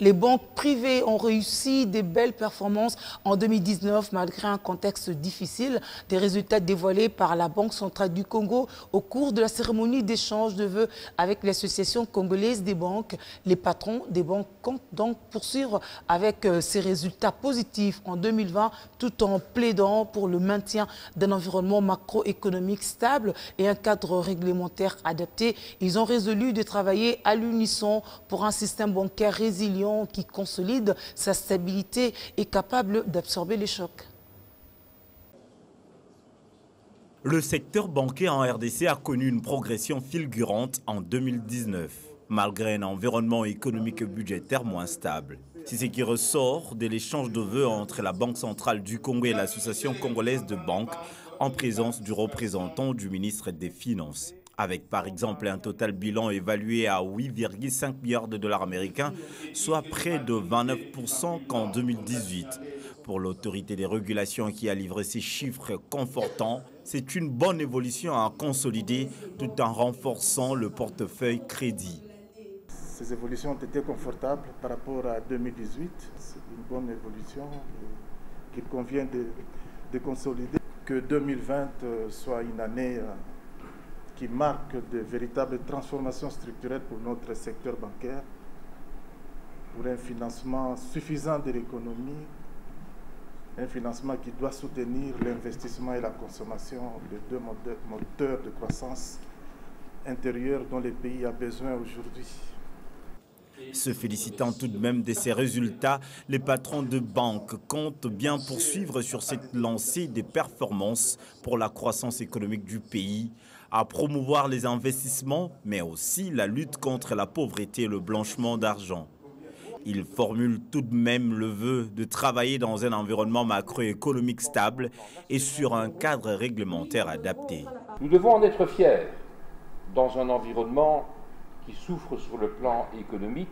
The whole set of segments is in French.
Les banques privées ont réussi des belles performances en 2019 malgré un contexte difficile. Des résultats dévoilés par la Banque Centrale du Congo au cours de la cérémonie d'échange de vœux avec l'Association congolaise des banques. Les patrons des banques comptent donc poursuivre avec ces résultats positifs en 2020 tout en plaidant pour le maintien d'un environnement macroéconomique stable et un cadre réglementaire adapté. Ils ont résolu de travailler à l'unisson pour un système bancaire résilient qui consolide sa stabilité et capable d'absorber les chocs. Le secteur bancaire en RDC a connu une progression fulgurante en 2019, malgré un environnement économique et budgétaire moins stable. C'est ce qui ressort de l'échange de vœux entre la Banque centrale du Congo et l'Association congolaise de banques en présence du représentant du ministre des Finances. Avec par exemple un total bilan évalué à 8,5 milliards de dollars américains, soit près de 29% qu'en 2018. Pour l'autorité des régulations qui a livré ces chiffres confortants, c'est une bonne évolution à consolider tout en renforçant le portefeuille crédit. Ces évolutions ont été confortables par rapport à 2018. C'est une bonne évolution qu'il convient de consolider. Que 2020 soit une année qui marque de véritables transformations structurelles pour notre secteur bancaire, pour un financement suffisant de l'économie, un financement qui doit soutenir l'investissement et la consommation, les deux moteurs de croissance intérieure dont le pays a besoin aujourd'hui. Se félicitant tout de même de ces résultats, les patrons de banques comptent bien poursuivre sur cette lancée des performances pour la croissance économique du pays, à promouvoir les investissements, mais aussi la lutte contre la pauvreté et le blanchiment d'argent. Ils formulent tout de même le vœu de travailler dans un environnement macroéconomique stable et sur un cadre réglementaire adapté. Nous devons en être fiers dans un environnement qui souffre sur le plan économique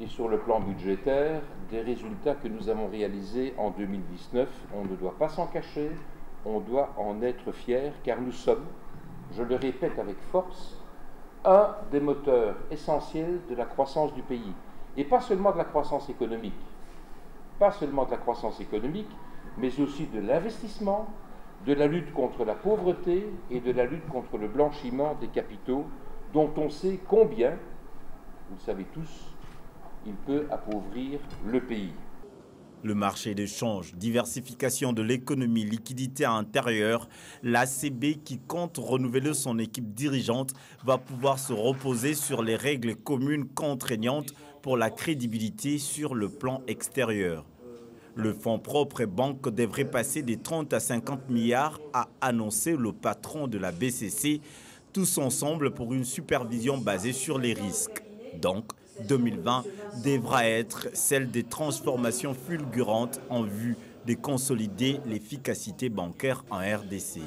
et sur le plan budgétaire des résultats que nous avons réalisés en 2019. On ne doit pas s'en cacher, on doit en être fiers car nous sommes, je le répète avec force, un des moteurs essentiels de la croissance du pays. Et pas seulement de la croissance économique, mais aussi de l'investissement, de la lutte contre la pauvreté et de la lutte contre le blanchiment des capitaux, dont on sait combien, vous le savez tous, il peut appauvrir le pays. Le marché d'échange, diversification de l'économie, liquidité intérieure, l'ACB qui compte renouveler son équipe dirigeante va pouvoir se reposer sur les règles communes contraignantes pour la crédibilité sur le plan extérieur. Le fonds propre et banque devrait passer des 30 à 50 milliards, a annoncé le patron de la BCC, tous ensemble pour une supervision basée sur les risques. Donc, 2020 devra être celle des transformations fulgurantes en vue de consolider l'efficacité bancaire en RDC.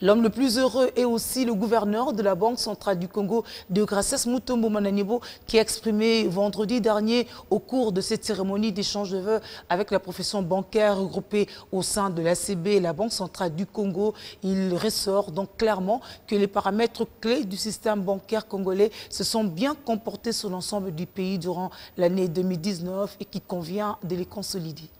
L'homme le plus heureux est aussi le gouverneur de la Banque centrale du Congo, Diograsas Mutombo Mananibo, qui a exprimé vendredi dernier au cours de cette cérémonie d'échange de vœux avec la profession bancaire regroupée au sein de l'ACB et la Banque centrale du Congo. Il ressort donc clairement que les paramètres clés du système bancaire congolais se sont bien comportés sur l'ensemble du pays durant l'année 2019 et qu'il convient de les consolider.